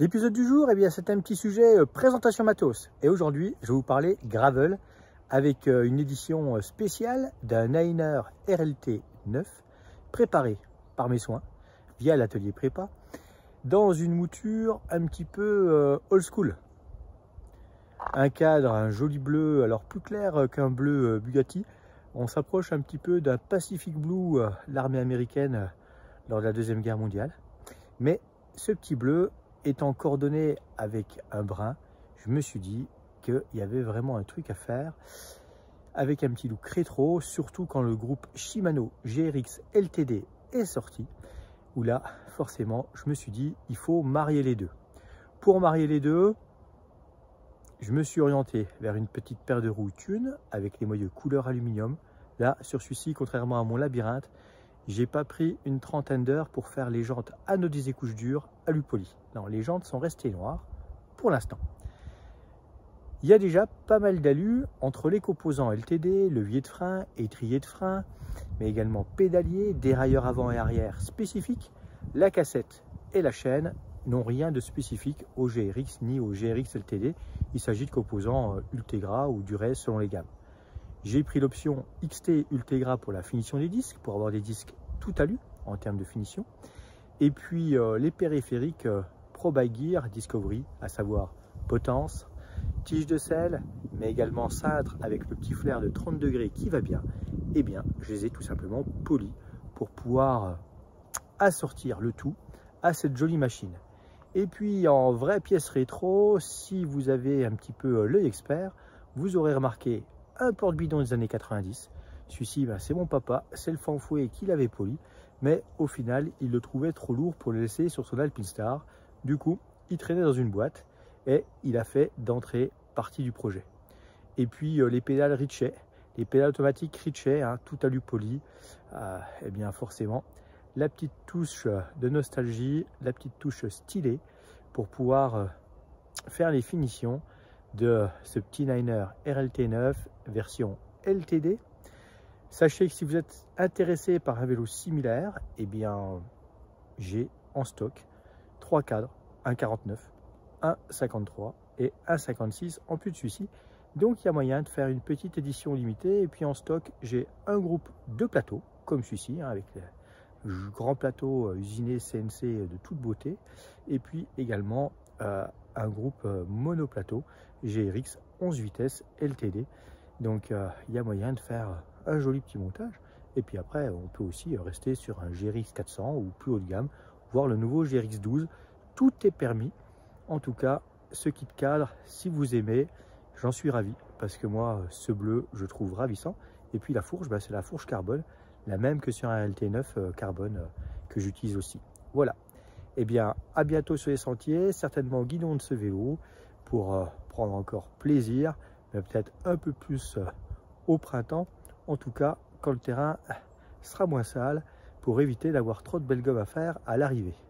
L'épisode du jour, eh bien, c'est un petit sujet présentation matos. Et aujourd'hui, je vais vous parler gravel avec une édition spéciale d'un Niner RLT 9 préparé par mes soins via l'atelier prépa dans une mouture un petit peu old school. Un cadre, un joli bleu, alors plus clair qu'un bleu Bugatti. On s'approche un petit peu d'un Pacific Blue, l'armée américaine lors de la Deuxième Guerre mondiale. Mais ce petit bleu étant coordonné avec un brun, je me suis dit qu'il y avait vraiment un truc à faire avec un petit look rétro, surtout quand le groupe Shimano GRX LTD est sorti, où là, forcément, je me suis dit il faut marier les deux. Pour marier les deux, je me suis orienté vers une petite paire de roues TUNE avec les moyeux couleur aluminium. Là, sur celui-ci, contrairement à mon labyrinthe, j'ai pas pris une trentaine d'heures pour faire les jantes anodisées couches dures à l'upoli. Non, les jantes sont restées noires pour l'instant. Il y a déjà pas mal d'alus entre les composants LTD, levier de frein, étrier de frein, mais également pédalier, dérailleur avant et arrière spécifiques. La cassette et la chaîne n'ont rien de spécifique au GRX ni au GRX LTD. Il s'agit de composants Ultegra ou Dura-Ace selon les gammes. J'ai pris l'option XT Ultegra pour la finition des disques, pour avoir des disques tout alu en termes de finition. Et puis les périphériques Pro Bike Gear Discovery, à savoir potence, tige de selle, mais également cintre avec le petit flair de 30 degrés qui va bien. Eh bien, je les ai tout simplement polis pour pouvoir assortir le tout à cette jolie machine. Et puis en vraie pièce rétro, si vous avez un petit peu l'œil expert, vous aurez remarqué un porte-bidon des années 90. Celui-ci, ben, c'est mon papa, c'est le fanfouet qui l'avait poli, mais au final, il le trouvait trop lourd pour le laisser sur son Alpinestar. Du coup, il traînait dans une boîte et il a fait d'entrée partie du projet. Et puis les pédales Richet, les pédales automatiques Richet, hein, tout alu poli, eh bien forcément, la petite touche de nostalgie, la petite touche stylée pour pouvoir faire les finitions de ce petit Niner RLT9 version LTD. Sachez que si vous êtes intéressé par un vélo similaire, eh bien j'ai en stock 3 cadres, un 49, un 53 et un 56 en plus de celui-ci. Donc il y a moyen de faire une petite édition limitée. Et puis en stock, j'ai un groupe de plateaux comme celui-ci, hein, avec les grand plateau usiné CNC de toute beauté, et puis également un groupe monoplateau GRX 11 vitesses LTD. Donc il y a moyen de faire un joli petit montage, et puis après on peut aussi rester sur un GRX 400 ou plus haut de gamme, voire le nouveau GRX 12. Tout est permis. En tout cas, ce kit cadre, si vous aimez, j'en suis ravi, parce que moi ce bleu je trouve ravissant. Et puis la fourche, bah, c'est la fourche carbone, la même que sur un LT9 carbone que j'utilise aussi. Voilà, et bien à bientôt sur les sentiers, certainement au guidon de ce vélo pour prendre encore plaisir, mais peut-être un peu plus au printemps, en tout cas quand le terrain sera moins sale, pour éviter d'avoir trop de belles gommes à faire à l'arrivée.